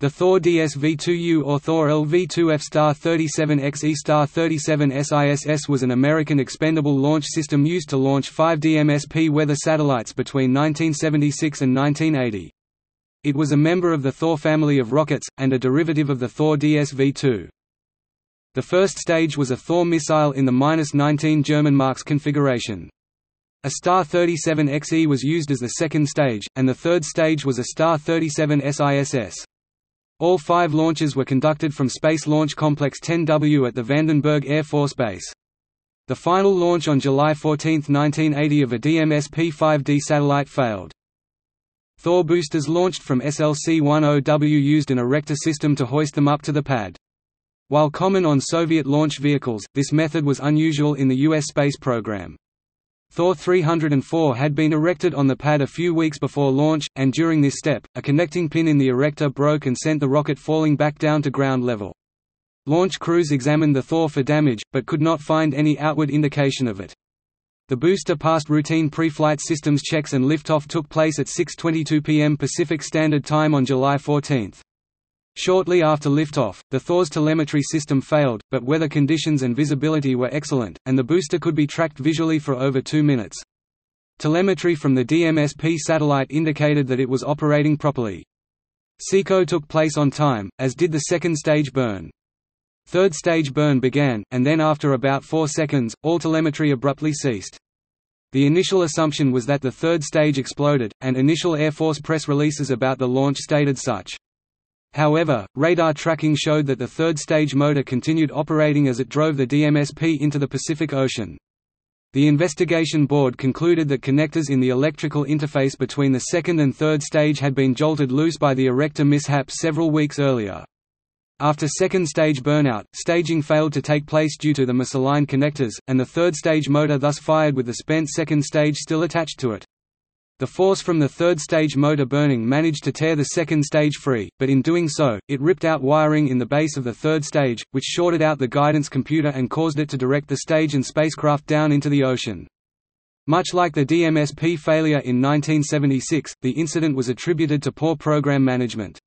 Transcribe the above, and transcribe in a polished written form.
The Thor DSV-2U or Thor LV-2F Star 37XE Star 37SISS was an American expendable launch system used to launch 5 DMSP weather satellites between 1976 and 1980. It was a member of the Thor family of rockets, and a derivative of the Thor DSV-2. The first stage was a Thor missile in the -19 German Marks configuration. A Star 37XE was used as the second stage, and the third stage was a Star 37SISS. All 5 launches were conducted from Space Launch Complex 10W at the Vandenberg Air Force Base. The final launch on July 14, 1980 of a DMSP-5D satellite failed. Thor boosters launched from SLC-10W used an erector system to hoist them up to the pad. While common on Soviet launch vehicles, this method was unusual in the U.S. space program. Thor 304 had been erected on the pad a few weeks before launch, and during this step, a connecting pin in the erector broke and sent the rocket falling back down to ground level. Launch crews examined the Thor for damage, but could not find any outward indication of it. The booster passed routine pre-flight systems checks and liftoff took place at 6:22 p.m. Pacific Standard Time on July 14. Shortly after liftoff, the Thor's telemetry system failed, but weather conditions and visibility were excellent, and the booster could be tracked visually for over 2 minutes. Telemetry from the DMSP satellite indicated that it was operating properly. SECO took place on time, as did the second stage burn. Third stage burn began, and then after about 4 seconds, all telemetry abruptly ceased. The initial assumption was that the third stage exploded, and initial Air Force press releases about the launch stated such. However, radar tracking showed that the third stage motor continued operating as it drove the DMSP into the Pacific Ocean. The investigation board concluded that connectors in the electrical interface between the second and third stage had been jolted loose by the erector mishap several weeks earlier. After second stage burnout, staging failed to take place due to the misaligned connectors, and the third stage motor thus fired with the spent second stage still attached to it. The force from the third stage motor burning managed to tear the second stage free, but in doing so, it ripped out wiring in the base of the third stage, which shorted out the guidance computer and caused it to direct the stage and spacecraft down into the ocean. Much like the DMSP failure in 1976, the incident was attributed to poor program management.